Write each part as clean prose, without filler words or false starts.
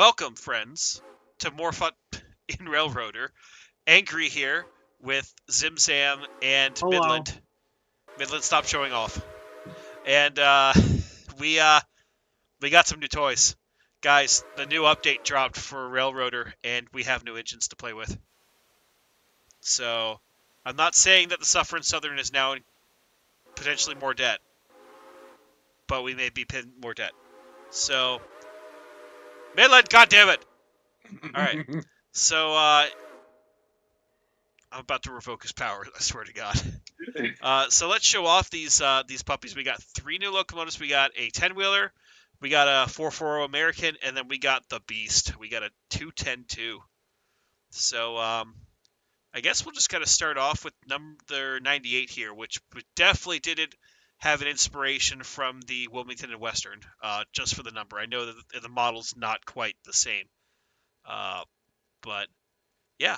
Welcome, friends, to more fun in Railroader. Angry here with Zimmzamm and hello. Midland. Midland, stop showing off. And we got some new toys. Guys, the new update dropped for Railroader, and we have new engines to play with. So, I'm not saying that the Sufferin' Southern is now in potentially more debt, but we may be in more debt. So... Midland, goddammit! Alright, so, I'm about to revoke his power, I swear to God. So let's show off these puppies. We got three new locomotives. We got a 10-wheeler, we got a 440 American, and then we got the Beast. We got a 210-2. So, I guess we'll just kind of start off with number 98 here, which definitely didn't have an inspiration from the Wilmington and Western, just for the number. I know that the model's not quite the same, but yeah.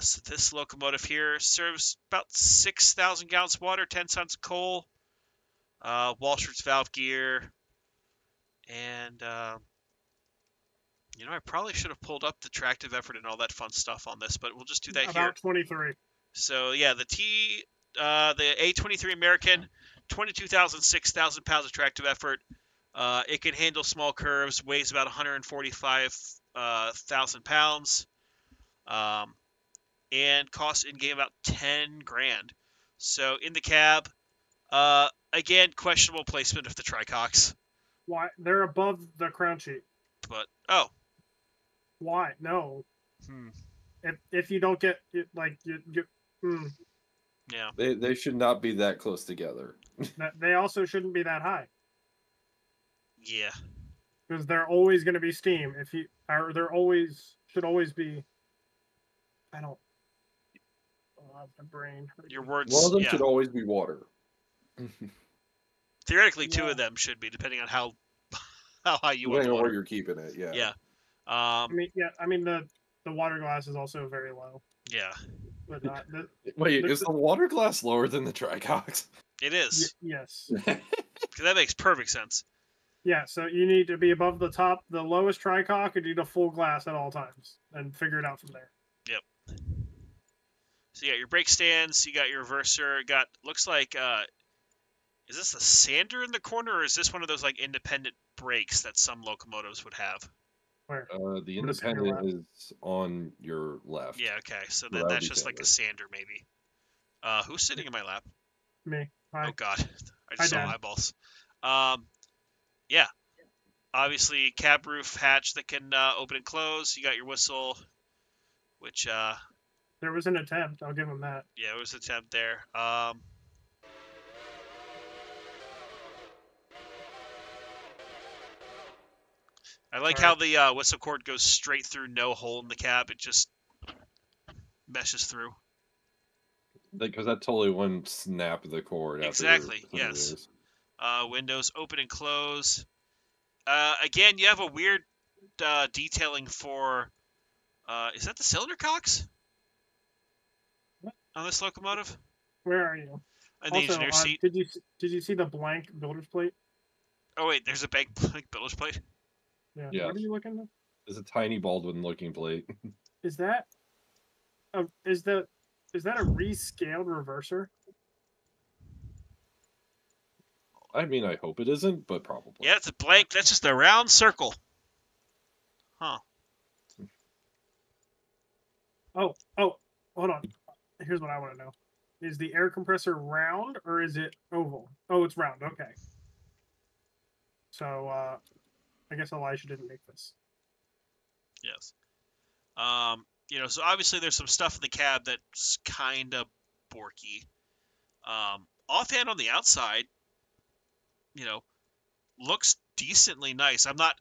So this locomotive here serves about 6,000 gallons of water, 10 tons of coal, Walschaerts valve gear, and you know, I probably should have pulled up the tractive effort and all that fun stuff on this, but we'll just do that about here. About 23. So yeah, the A23 American. 22,000, 6,000 pounds of tractive effort. It can handle small curves, weighs about 145,000 pounds, and costs in-game about 10 grand. So in the cab, again, questionable placement of the tricocks. Why? They're above the crown sheet. But, oh. Why? No. Hmm. If you don't get, like, you yeah. They should not be that close together. They also shouldn't be that high. Yeah. Because they're always going to be steam. If you, or they're always, should always be, I don't, oh, my brain. Your words, one of them yeah. should always be water. Theoretically, two yeah. of them should be, depending on how high you want to where you're keeping it, yeah. Yeah. I mean the water glass is also very low. Yeah. But not, wait, is the water glass lower than the tricocks? It is. Yes. That makes perfect sense. Yeah, so you need to be above the top, the lowest tricock, and you need a full glass at all times, and figure it out from there. Yep. So you got your brake stands, you got your reverser, got, looks like, is this the sander in the corner, or is this one of those, like, independent brakes that some locomotives would have? Where? The independent is on your left. Yeah, okay. So that's just like a sander, maybe. Who's sitting in my lap? Me. Hi. Oh, God. I just saw eyeballs. Yeah. Obviously, cab roof hatch that can open and close. You got your whistle, which... there was an attempt. I'll give him that. Yeah, it was an attempt there. I like how the whistle cord goes straight through, no hole in the cab. It just meshes through. Because that totally wouldn't snap the cord. Exactly, yes. Windows open and close. Again, you have a weird detailing for... is that the cylinder cocks? What? On this locomotive? Where are you? On the engineer seat. Did you see the blank builder's plate? Oh, wait, there's a blank builder's plate? Yeah. What are you looking at? There's a tiny Baldwin looking plate. Is that a rescaled reverser? I mean, I hope it isn't, but probably. Yeah, it's a blank. That's just a round circle. Huh. Oh, hold on. Here's what I want to know. Is the air compressor round or is it oval? Oh, it's round. Okay. So, I guess Elijah didn't make this. Yes. You know, so obviously there's some stuff in the cab that's kind of borky. Offhand on the outside, you know, looks decently nice. I'm not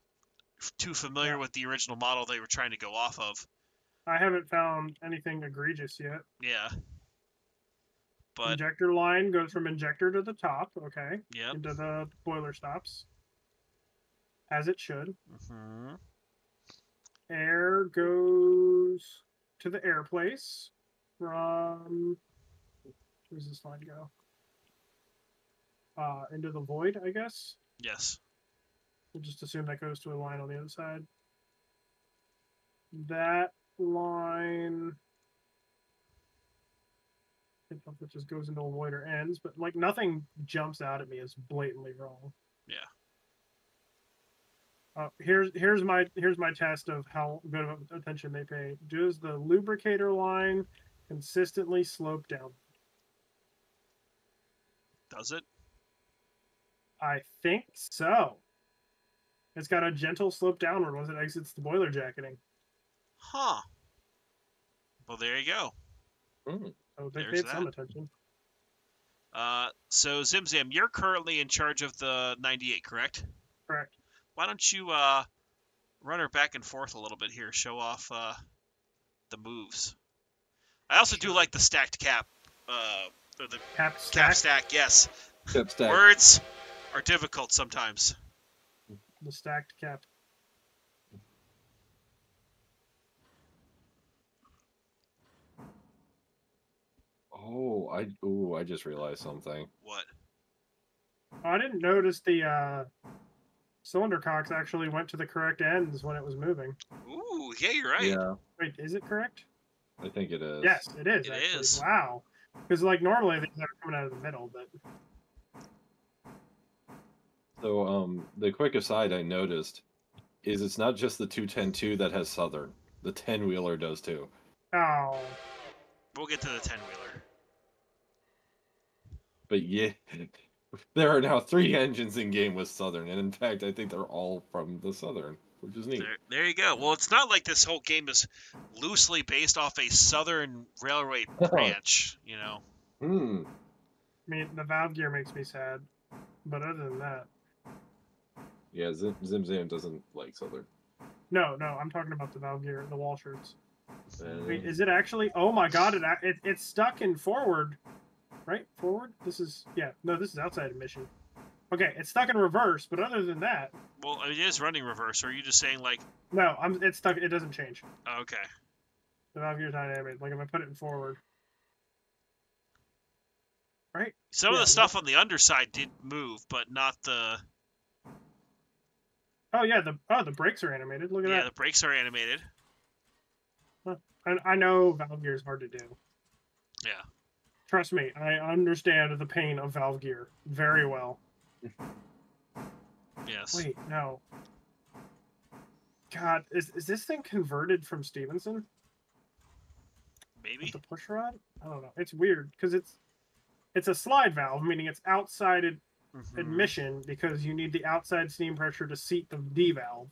too familiar with the original model they were trying to go off of. I haven't found anything egregious yet. Yeah. But injector line goes from injector to the top, okay, yep. into the boiler stops. As it should. Mm-hmm. Air goes to the air place from... Where does this line go? Into the void, I guess? Yes. We'll just assume that goes to a line on the other side. that line, I think it just goes into a void or ends, but like nothing jumps out at me as blatantly wrong. Yeah. Here's my test of how good of attention they pay. Does the lubricator line consistently slope down? Does it? I think so. It's got a gentle slope downward once it exits the boiler jacketing. Huh. Well, there you go. Mm. Oh, they paid some attention. So, Zimmzamm, you're currently in charge of the 98, correct? Correct. Why don't you run her back and forth a little bit here, show off the moves. I also do like the stacked cap. Or the cap stack, yes. Cap stack. Words are difficult sometimes. The stacked cap. Oh, I just realized something. What? I didn't notice the cylinder cocks actually went to the correct ends when it was moving. Ooh, yeah, you're right. Yeah. Wait, is it correct? I think it is. Yes, it is. It actually is. Wow. Because like normally they're coming out of the middle, but. So the quick aside I noticed is it's not just the 210-2 that has Southern. The 10-wheeler does too. Oh. We'll get to the 10-wheeler. But yeah, there are now 3 engines in game with Southern, and in fact, I think they're all from the Southern, which is neat. There you go. Well, it's not like this whole game is loosely based off a Southern railway branch, you know. Hmm. I mean, the valve gear makes me sad, but other than that. Yeah, Zimmzamm doesn't like Southern. No, I'm talking about the valve gear, the Walschaerts. Wait, is it actually? Oh my God! It's stuck in forward, right? Forward. This is This is outside admission. Okay, it's stuck in reverse. But other than that, well, it is running reverse. Or are you just saying like? No, it's stuck. It doesn't change. Oh, okay. The valve gear's not animated. Like if I put it in forward, right? Some of the stuff on the underside did move, but not the. Oh yeah, the brakes are animated. Look at that. Yeah, the brakes are animated. I know valve gear is hard to do. Yeah. Trust me, I understand the pain of valve gear very well. Yes. Wait, no. God, is this thing converted from Stephenson? Maybe. With the push rod? I don't know. It's weird because it's a slide valve, meaning it's outside admission because you need the outside steam pressure to seat the D valve.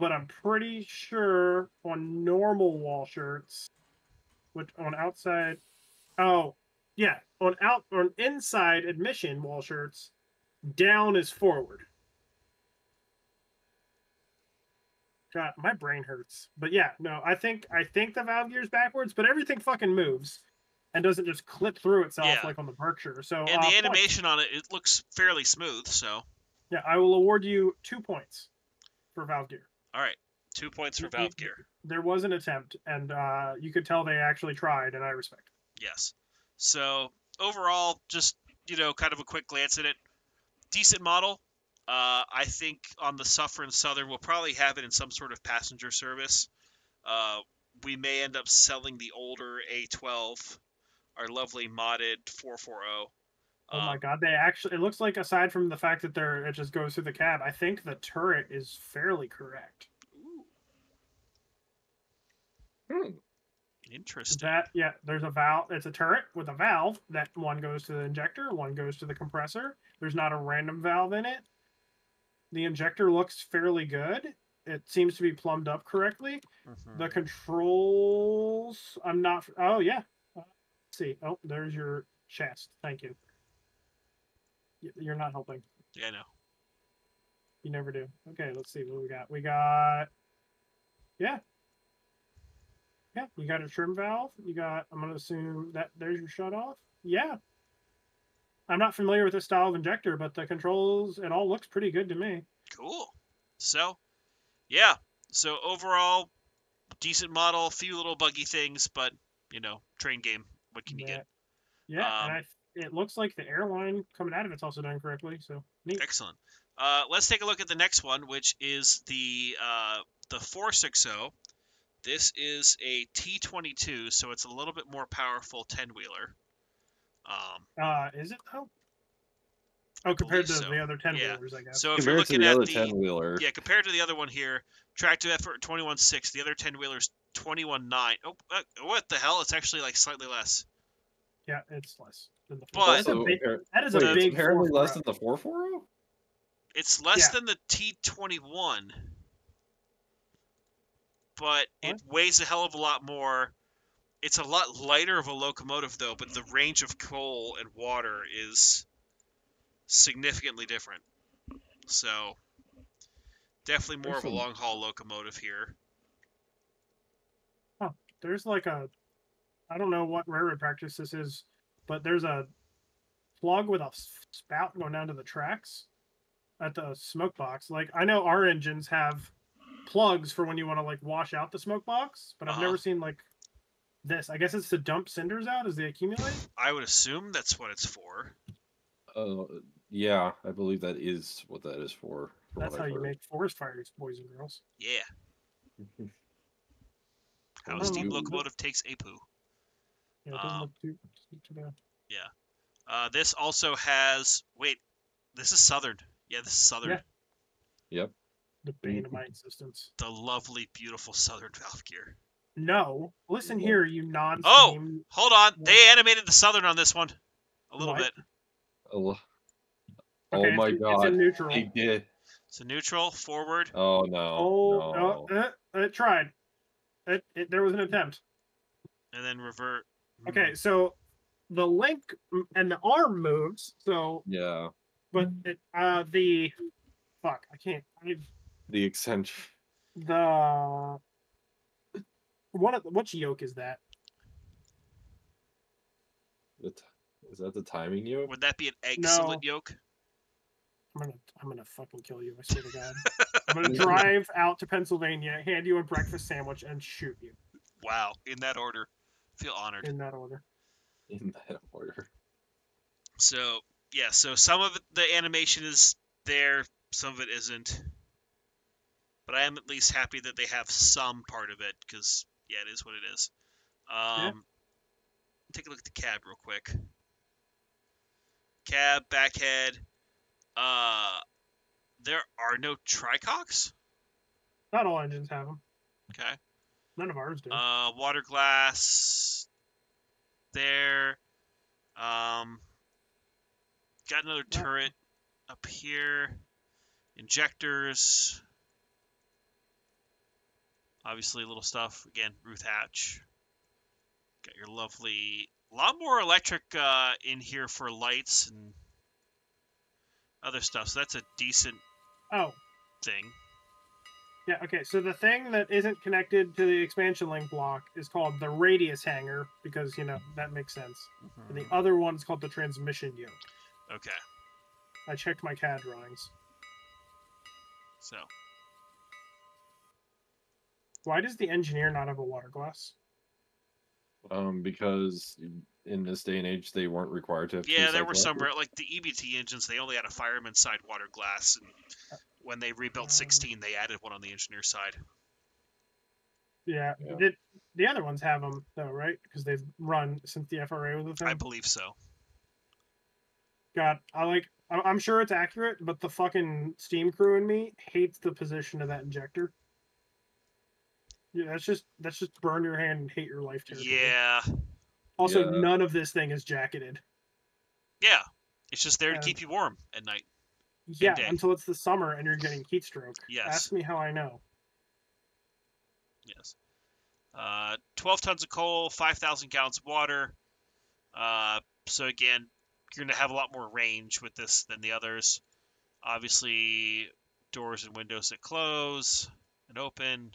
But I'm pretty sure on normal Walschaerts, which on outside, on inside admission Walschaerts, down is forward. God, my brain hurts. But yeah, no, I think the valve gear's backwards, but everything fucking moves and doesn't just clip through itself like on the Berkshire. So and the animation on it looks fairly smooth. So yeah, I will award you 2 points for valve gear. All right, 2 points for valve gear. There was an attempt, and you could tell they actually tried, and I respect it. Yes. So overall, just kind of a quick glance at it. Decent model. I think on the Sufferin' Southern, we'll probably have it in some sort of passenger service. We may end up selling the older A12, our lovely modded 440. Oh my God! They actually—it looks like, aside from the fact that it just goes through the cab, I think the turret is fairly correct. Ooh. Hmm. Interesting. There's a valve. It's a turret with a valve. That one goes to the injector. One goes to the compressor. There's not a random valve in it. The injector looks fairly good. It seems to be plumbed up correctly. The controls. I'm not. Oh yeah. Let's see. Oh, there's your chest. Thank you. You're not helping. Yeah, no. You never do. Okay, let's see what we got. We got... Yeah. Yeah, you got a trim valve. You got... I'm going to assume that there's your shutoff. Yeah. I'm not familiar with this style of injector, but the controls, it all looks pretty good to me. Cool. So, yeah. So, overall, decent model. A few little buggy things, but, train game. What can you get? Yeah, and I it looks like the airline coming out of it's also done correctly. So neat. Excellent. Let's take a look at the next one, which is the 460. This is a T22, so it's a little bit more powerful 10-wheeler. Is it though? Oh, compared to the other 10-wheelers, I guess. So if you're looking at the 10-wheeler, yeah, compared to the other one here, tractive effort 21.6. The other 10-wheeler's 21.9. Oh, what the hell? It's actually like slightly less. Yeah, it's less than the 440. That is a big. Apparently less than the 440. It's less than the T21, but it weighs a hell of a lot more. It's a lot lighter of a locomotive though, but the range of coal and water is significantly different, so definitely more of a long haul locomotive here. Oh, there's like a, I don't know what railroad practice this is, but there's a plug with a spout going down to the tracks at the smoke box. Like, I know our engines have plugs for when you want to like wash out the smoke box, but I've never seen like this. I guess it's to dump cinders out as they accumulate. I would assume that's what it's for. Yeah, I believe that is what that is for. That's how you make forest fires, boys and girls. Yeah. How a steam locomotive takes a poo. Yeah, it doesn't look too bad. Yeah. This also has... Wait, this is Southern. Yeah, this is Southern. Yeah. Yep. The bane of my existence. The lovely, beautiful Southern valve gear. No. Listen here, you non-steam... Oh! Hold on. They animated the Southern on this one. A little bit. Oh my god. It's a neutral. They did. It's a neutral, forward. Oh no. Oh, no. It tried. It there was an attempt. And then revert. Okay, so the link and the arm moves, so yeah. But it, the fuck, I can't. The eccentric. The what yoke is that? Is that the timing yoke? Would that be an excellent yoke? I'm gonna fucking kill you, I swear to God. I'm gonna drive out to Pennsylvania, hand you a breakfast sandwich, and shoot you. Wow, in that order. I feel honored. In that order. In that order. So, yeah, so some of the animation is there, some of it isn't. But I am at least happy that they have some part of it, because, yeah, it is what it is. Take a look at the cab real quick. Cab, backhead. There are no tricocks. Not all engines have them. Okay. None of ours do. Water glass. There. Got another turret up here. Injectors. Obviously, little stuff. Again, roof hatch. Got your lovely. A lot more electric in here for lights and other stuff, so that's a decent thing. Yeah, okay, so the thing that isn't connected to the expansion link block is called the radius hanger, because, you know, that makes sense. Mm-hmm. And the other one is called the transmission yoke. Okay. I checked my CAD drawings. So. Why does the engineer not have a water glass? Because in this day and age, they weren't required to have there were some, like the EBT engines, they only had a fireman's side water glass, and when they rebuilt 16, they added one on the engineer side. Yeah, yeah. The other ones have them, though, right? Because they've run since the FRA was a thing? I believe so. God, I'm sure it's accurate, but the fucking steam crew in me hates the position of that injector. Yeah, that's just burn your hand and hate your life terribly. Yeah. Also, none of this thing is jacketed. Yeah, it's just there to keep you warm at night. Yeah, until it's the summer and you're getting heat stroke. Yes. Ask me how I know. Yes. 12 tons of coal, 5,000 gallons of water. So again, you're going to have a lot more range with this than the others. Obviously, doors and windows that close and open.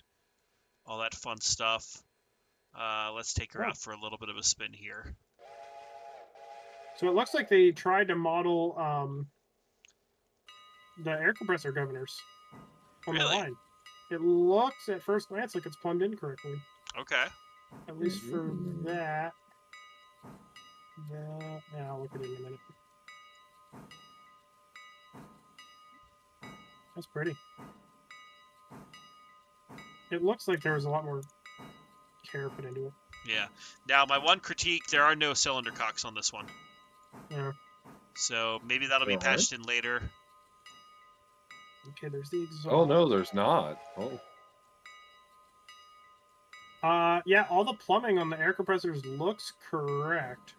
All that fun stuff. Let's take her out for a little bit of a spin here. So it looks like they tried to model the air compressor governors on the line. It looks at first glance like it's plumbed in correctly. Okay. At least for that. No, yeah, I'll look at it in a minute. That's pretty. It looks like there was a lot more care put into it. Yeah. Now, my one critique, there are no cylinder cocks on this one. Yeah. So maybe that'll be patched in later. Okay, there's the exhaust. Oh, no, there's not. Oh. Yeah, all the plumbing on the air compressors looks correct.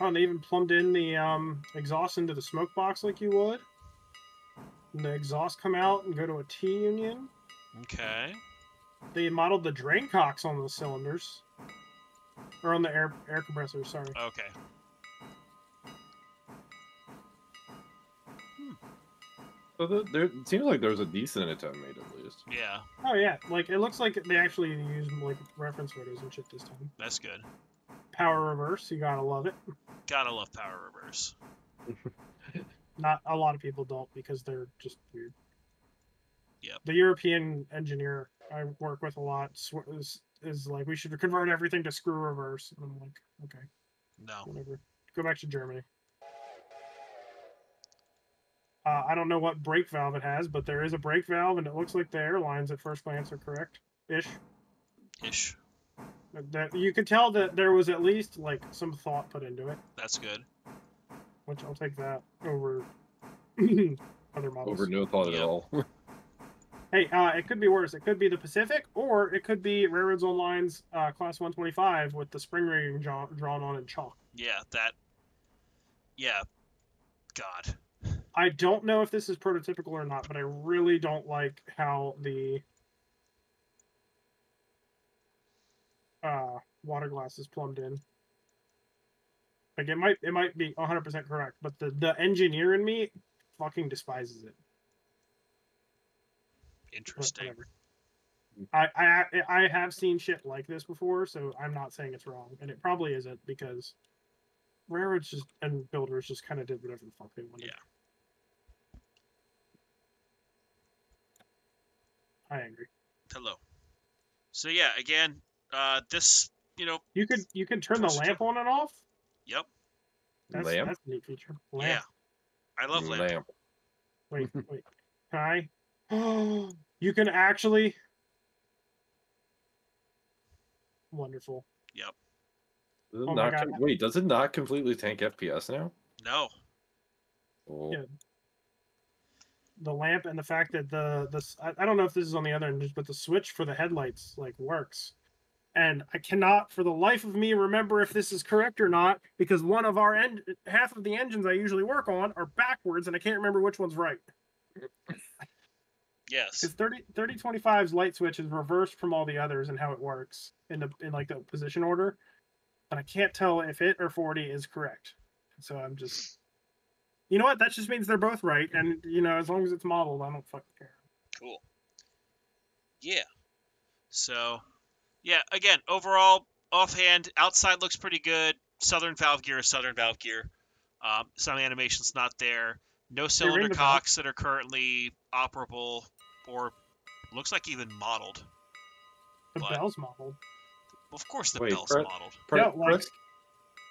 Oh, and they even plumbed in the exhaust into the smoke box like you would. And the exhaust come out and go to a T-union. Okay. They modeled the drain cocks on the cylinders. Or on the air compressors, sorry. Okay. So it seems like there's a decent attempt made at least. Yeah. Oh yeah, like it looks like they actually used like reference photos and shit this time. That's good. Power reverse, you gotta love it. Gotta love power reverse. Not a lot of people don't because they're just weird. Yep. The European engineer I work with a lot is like, we should convert everything to screw reverse, and I'm like, okay. No. Whatever. Go back to Germany. I don't know what brake valve it has, but there is a brake valve, and it looks like the airlines at first glance are correct. Ish. Ish. That, you could tell that there was at least, like, some thought put into it. That's good. Which I'll take that over other models. Over no thought at all. Hey, it could be worse. It could be the Pacific, or it could be Railroads on Lines Class 125 with the spring rigging drawn on in chalk. Yeah, that... Yeah. God. I don't know if this is prototypical or not, but I really don't like how the water glass is plumbed in. Like it might be 100% correct, but the engineer in me fucking despises it. Interesting. I have seen shit like this before, so I'm not saying it's wrong, and it probably isn't because railroads just and builders just kind of did whatever the fuck they wanted. Yeah. I agree. Hello. So yeah, again, this, you know, you can turn the lamp on and off. Yep. That's a neat feature. Lamp. Yeah. I love lamp. Wait. Can I? Oh, you can actually. Wonderful. Yep. Oh my God. Wait, does it not completely tank FPS now? No. Oh. Yeah. The lamp and the fact that I don't know if this is on the other end, but the switch for the headlights like works, and I cannot for the life of me remember if this is correct or not because one of our half of the engines I usually work on are backwards, and I can't remember which one's right. Yes, because 3025's light switch is reversed from all the others and how it works in like the position order, and I can't tell if it or 40 is correct, so I'm just. You know what? That just means they're both right, and you know, as long as it's modeled, I don't fucking care. Cool. Yeah. So, yeah. Again, overall, offhand, outside looks pretty good. Southern valve gear is Southern valve gear. Some animation's not there. No cylinder cocks that are currently operable, or looks like even modeled. The bell's modeled. Of course, the bell's modeled.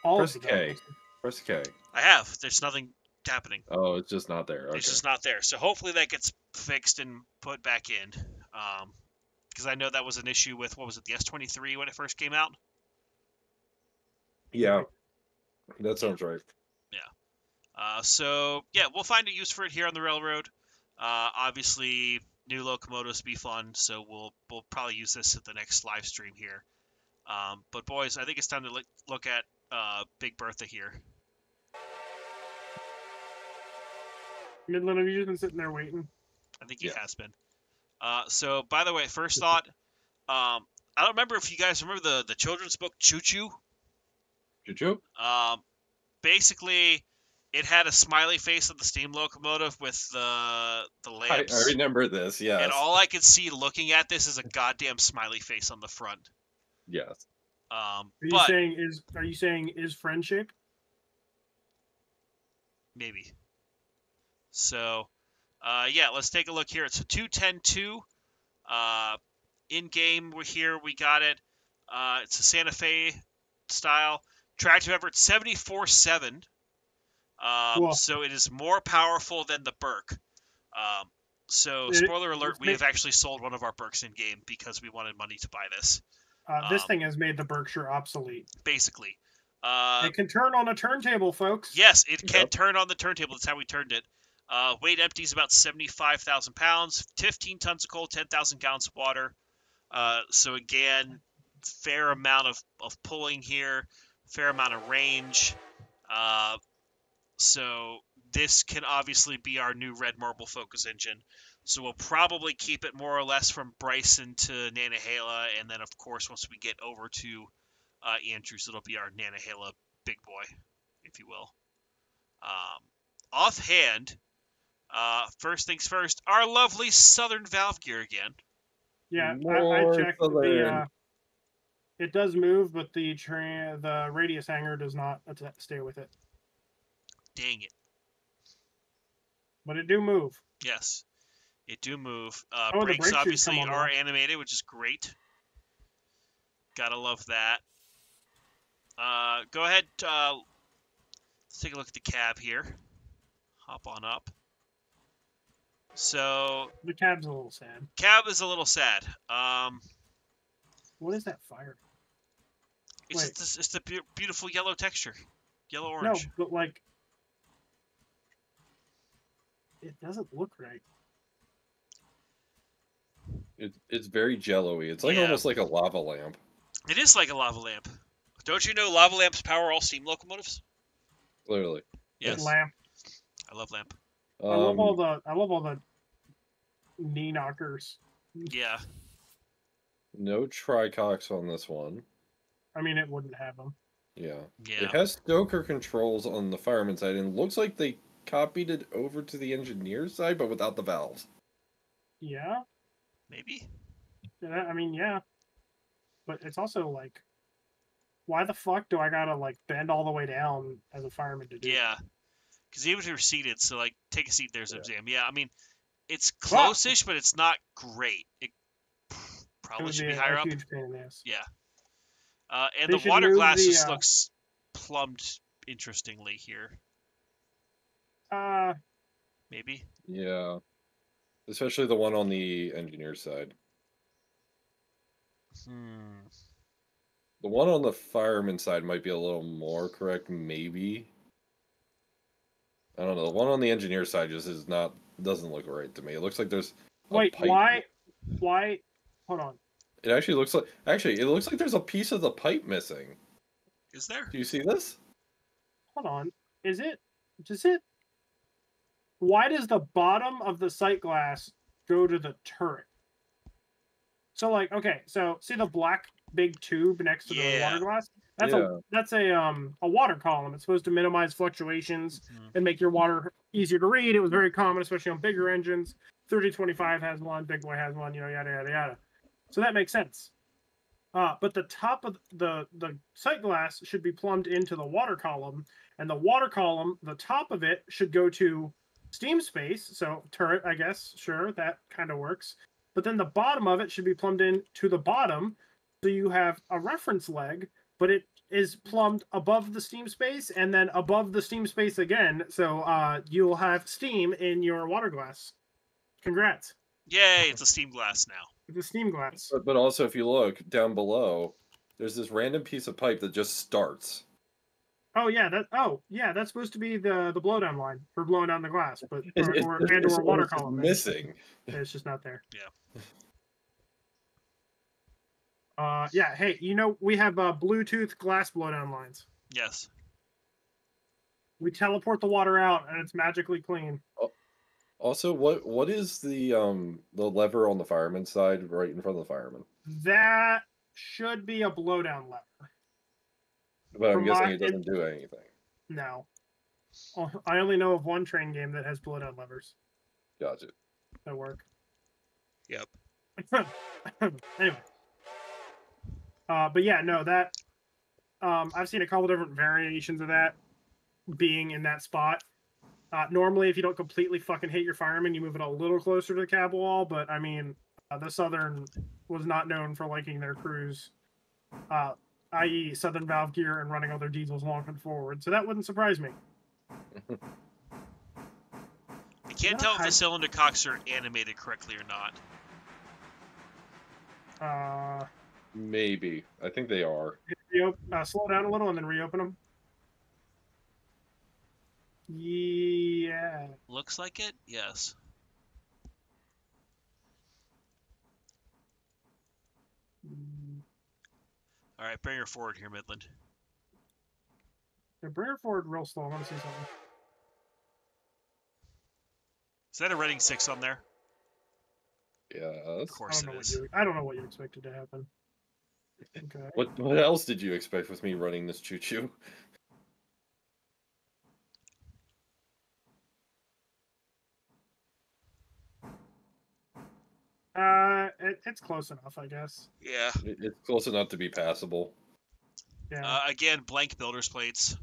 Press K. Press K. I have. There's nothing happening. Oh, it's just not there. Okay. It's just not there. So hopefully that gets fixed and put back in, because I know that was an issue with what was it, the S23 when it first came out. Yeah, that sounds right. Yeah. So yeah, we'll find a use for it here on the railroad. Obviously, new locomotives be fun, so we'll probably use this at the next live stream here. But boys, I think it's time to look at Big Bertha here. Midland, have you just been sitting there waiting? I think he has been. So, by the way, first thought, I don't remember if you guys remember the children's book, Choo Choo? Choo Choo? Basically, it had a smiley face of the steam locomotive with the lamps. I remember this, yeah. And all I could see looking at this is a goddamn smiley face on the front. Yes. Are you saying is friendship? Maybe. So, yeah, let's take a look here. It's a 210-2. In-game, we're here. We got it. It's a Santa Fe style. Tractive effort 74.7. Cool. So it is more powerful than the Berk. So spoiler alert, we have actually sold one of our Berks in game because we wanted money to buy this. This thing has made the Berkshire obsolete. Basically. It can turn on a turntable, folks. Yes, it can turn on the turntable. That's how we turned it. Weight empty is about 75,000 pounds, 15 tons of coal, 10,000 gallons of water. So again, fair amount of pulling here, fair amount of range. So this can obviously be our new red marble focus engine. So we'll probably keep it more or less from Bryson to Nantahala. And then, of course, once we get over to Andrews, it'll be our Nantahala big boy, if you will. Offhand, first things first, our lovely Southern valve gear again. Yeah, I checked the... it does move, but the radius hanger does not stay with it. Dang it. But it do move. Yes, it do move. Brakes obviously are animated, which is great. Gotta love that. Go ahead. Let's take a look at the cab here. Hop on up. So the cab's a little sad. Cab is a little sad. What is that fire? It's the beautiful yellow texture, yellow orange. No, but like it doesn't look right. It's very jello-y. It's like almost like a lava lamp. It is like a lava lamp. Don't you know lava lamps power all steam locomotives? Literally. Yes. Lamp. I love lamp. I love all the knee knockers. Yeah. No tricocks on this one. I mean, it wouldn't have them. Yeah. Yeah. It has stoker controls on the fireman side, and it looks like they copied it over to the engineer's side, but without the valves. Yeah. Maybe. I mean, yeah. But it's also like, why the fuck do I gotta like bend all the way down as a fireman to do that? Because even if you're seated, so like take a seat there, Zimmzamm. Yeah, I mean, it's close-ish, but it's not great. It probably should be higher up. Huge pain in the ass. Yeah. And the water glasses looks plumbed interestingly here. Maybe. Yeah. Especially the one on the engineer side. Hmm. The one on the fireman side might be a little more correct, maybe. I don't know. The one on the engineer side just doesn't look right to me. It looks like there's a pipe. Why? Hold on. It actually looks like there's a piece of the pipe missing. Is there? Do you see this? Hold on. Does it? Why does the bottom of the sight glass go to the turret? So like, okay, so see the black big tube next to the water glass? That's a water column. It's supposed to minimize fluctuations and make your water easier to read. It was very common, especially on bigger engines. 3025 has one, Big Boy has one, you know, yada yada yada. So that makes sense. But the top of the sight glass should be plumbed into the water column, and the water column, the top of it should go to steam space. So turret, I guess, sure, that kind of works. But then the bottom of it should be plumbed in to the bottom, so you have a reference leg. But it is plumbed above the steam space and then above the steam space again. So you'll have steam in your water glass. Congrats. Yay, it's a steam glass now. It's a steam glass. But also, if you look down below, there's this random piece of pipe that just starts. Oh, yeah. That's supposed to be the blowdown line for blowing down the glass. But or water column. Missing. It's just not there. Yeah. Yeah, hey, you know, we have Bluetooth glass blowdown lines. Yes. We teleport the water out, and it's magically clean. Also, what is the lever on the fireman's side right in front of the fireman? That should be a blowdown lever. But I'm guessing it doesn't do anything. No. I only know of one train game that has blowdown levers. Gotcha. That work. Yep. Anyway. But yeah, no, that I've seen a couple different variations of that being in that spot. Normally, if you don't completely fucking hit your fireman, you move it a little closer to the cab wall. But I mean, the Southern was not known for liking their crews i.e. Southern valve gear and running all their diesels long and forward. So that wouldn't surprise me. I can't tell if the cylinder cocks are animated correctly or not. Maybe. I think they are. Slow down a little and then reopen them. Yeah. Looks like it, yes. All right, bring her forward here, Midland. Yeah, bring her forward real slow. I want to see something. Is that a Reading 6 on there? Yeah. Of course it is. I don't know what you expected to happen. Okay. What else did you expect with me running this choo-choo? It's close enough, I guess. Yeah. It's close enough to be passable. Yeah. Again, blank builder's plates.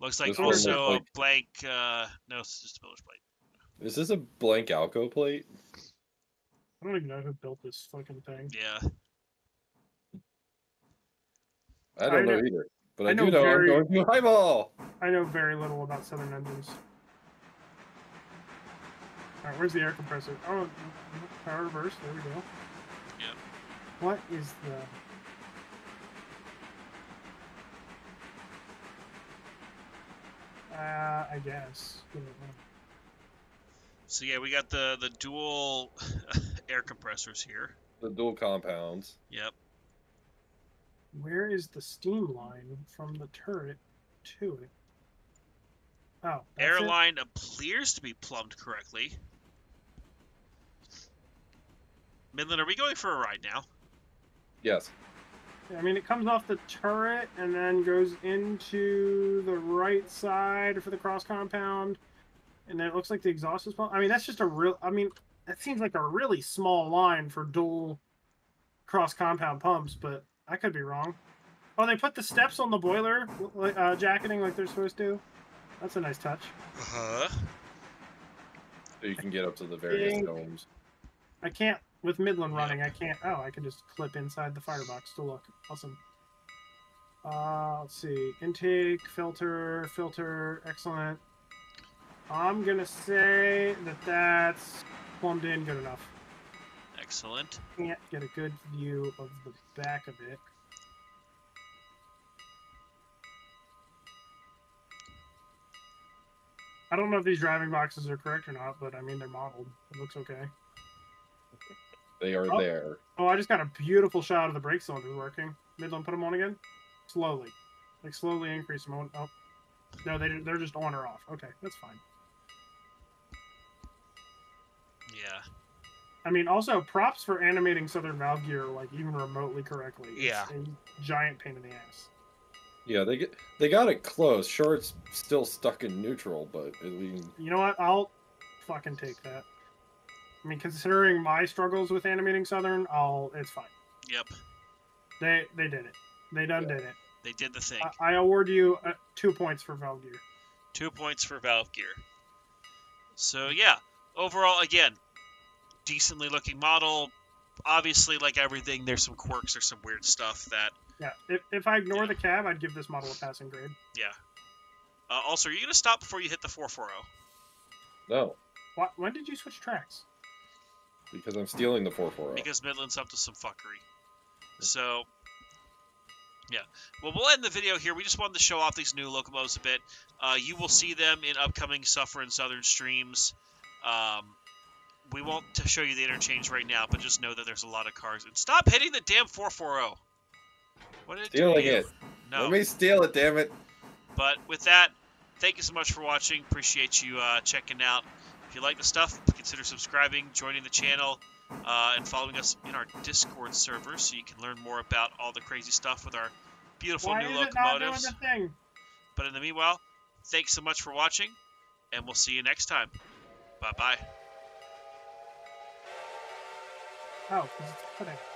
Looks like this also a blank... no, it's just a builder's plate. Is this a blank Alco plate? I don't even know who built this fucking thing. Yeah. I don't know either, but I do know I'm going to highball. I know very little about Southern engines. All right, where's the air compressor? Oh, power reverse. There we go. Yep. What is the... I guess. So yeah, we got the dual air compressors here. The dual compounds. Yep. Where is the steam line from the turret to it? Oh, airline appears to be plumbed correctly. Midland, are we going for a ride now? Yes. I mean, it comes off the turret and then goes into the right side for the cross compound. And then it looks like the exhaust is plumbed. I mean, that's just a real... I mean, that seems like a really small line for dual cross compound pumps, but... I could be wrong. Oh, they put the steps on the boiler, jacketing like they're supposed to. That's a nice touch. Uh-huh. So you can get up to the various domes. I can't, with Midland running, I can't. Oh, I can just clip inside the firebox to look. Awesome. Let's see. Intake, filter, excellent. I'm going to say that that's plumbed in good enough. Excellent. Can't get a good view of the back of it. I don't know if these driving boxes are correct or not, but I mean, they're modeled. It looks okay. They are there. Oh, I just got a beautiful shot of the brake cylinders working. Midland, put them on again. Slowly. Like, slowly increase them on. Oh. No, they're just on or off. Okay, that's fine. Yeah. I mean, also, props for animating Southern valve gear, like, even remotely correctly. Yeah. It's a giant pain in the ass. Yeah, they got it close. Sure, it's still stuck in neutral, but I mean... You know what? I'll fucking take that. I mean, considering my struggles with animating Southern, it's fine. Yep. They did it. They did it. They did the thing. I award you 2 points for valve gear. 2 points for valve gear. So, yeah. Overall, again... decently looking model. Obviously, like everything, there's some quirks or some weird stuff that... Yeah, if I ignore the cab, I'd give this model a passing grade. Yeah. Also, are you going to stop before you hit the 440? No. When did you switch tracks? Because I'm stealing the 440. Because Midland's up to some fuckery. So, yeah. Well, we'll end the video here. We just wanted to show off these new locomotives a bit. You will see them in upcoming Sufferin' Southern streams. We won't show you the interchange right now, but just know that there's a lot of cars. And stop hitting the damn 440. What did it do? Stealing it. No. Let me steal it, damn it. But with that, thank you so much for watching. Appreciate you checking out. If you like the stuff, consider subscribing, joining the channel, and following us in our Discord server so you can learn more about all the crazy stuff with our beautiful new locomotives. But in the meanwhile, thanks so much for watching, and we'll see you next time. Bye-bye. Oh, it's